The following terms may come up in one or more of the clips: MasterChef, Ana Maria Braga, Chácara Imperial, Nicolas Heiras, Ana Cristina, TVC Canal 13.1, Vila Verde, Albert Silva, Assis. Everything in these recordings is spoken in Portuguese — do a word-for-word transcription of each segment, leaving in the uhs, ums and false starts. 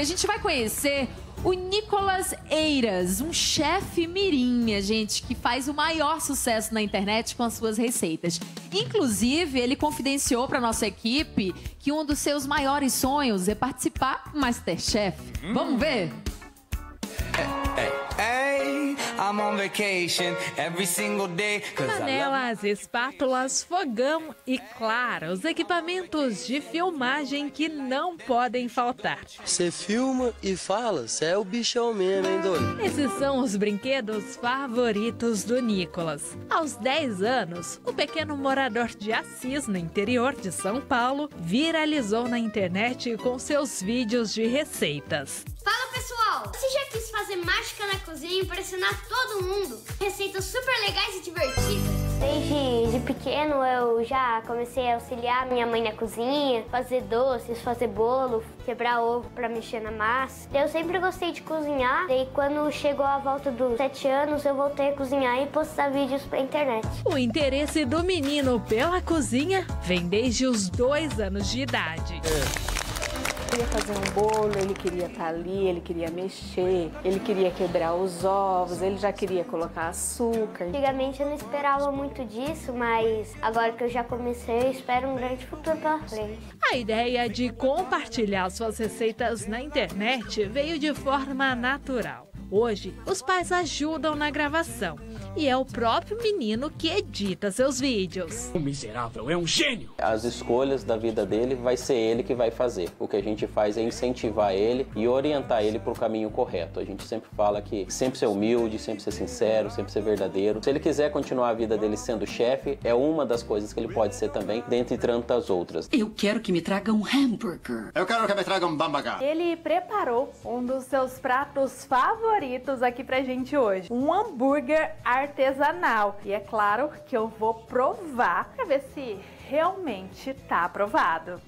A gente vai conhecer o Nicolas Heiras, um chefe mirinha, gente, que faz o maior sucesso na internet com as suas receitas. Inclusive, ele confidenciou para nossa equipe que um dos seus maiores sonhos é participar do MasterChef. Hum. Vamos ver? Hey, hey, hey, I'm on vacation every single day. Panelas, espátulas, fogão e, claro, os equipamentos de filmagem que não podem faltar. Você filma e fala, você é o bichão mesmo, hein, doido? Esses são os brinquedos favoritos do Nicolas. Aos dez anos, o pequeno morador de Assis, no interior de São Paulo, viralizou na internet com seus vídeos de receitas. Fala, pessoal! Você já quis fazer mágica na cozinha e impressionar todo mundo? Receitas super legais e divertidas. Desde de pequeno eu já comecei a auxiliar minha mãe na cozinha, fazer doces, fazer bolo, quebrar ovo pra mexer na massa. Eu sempre gostei de cozinhar, e quando chegou a volta dos sete anos eu voltei a cozinhar e postar vídeos pra internet. O interesse do menino pela cozinha vem desde os dois anos de idade. É. Ele queria fazer um bolo, ele queria estar ali, ele queria mexer, ele queria quebrar os ovos, ele já queria colocar açúcar. Antigamente eu não esperava muito disso, mas agora que eu já comecei, eu espero um grande futuro pela frente. A ideia de compartilhar suas receitas na internet veio de forma natural. Hoje, os pais ajudam na gravação e é o próprio menino que edita seus vídeos. O miserável é um gênio! As escolhas da vida dele vai ser ele que vai fazer. O que a gente faz é incentivar ele e orientar ele para o caminho correto. A gente sempre fala que sempre ser humilde, sempre ser sincero, sempre ser verdadeiro. Se ele quiser continuar a vida dele sendo chefe, é uma das coisas que ele pode ser também, dentre tantas outras. Eu quero que me traga um hambúrguer. Eu quero que me traga um bambagá. Ele preparou um dos seus pratos favoritos aqui pra gente hoje, um hambúrguer artesanal, e é claro que eu vou provar pra ver se realmente tá aprovado.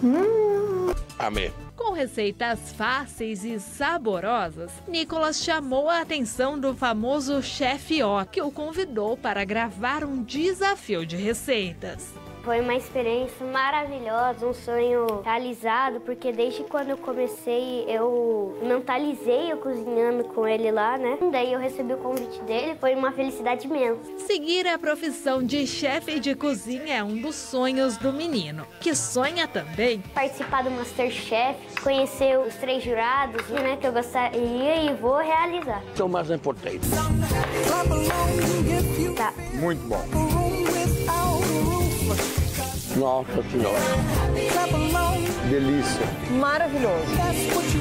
Hum. Amém. Com receitas fáceis e saborosas, Nicolas chamou a atenção do famoso chefe O, que o convidou para gravar um desafio de receitas. Foi uma experiência maravilhosa, um sonho realizado, porque desde quando eu comecei, eu mentalizei eu cozinhando com ele lá, né? Daí eu recebi o convite dele, foi uma felicidade imensa. Seguir a profissão de chefe de cozinha é um dos sonhos do menino, que sonha também participar do MasterChef, conhecer os três jurados, né, que eu gostaria e vou realizar. Isso é o mais importante. Tá. Muito bom. Nossa senhora, delícia, maravilhoso.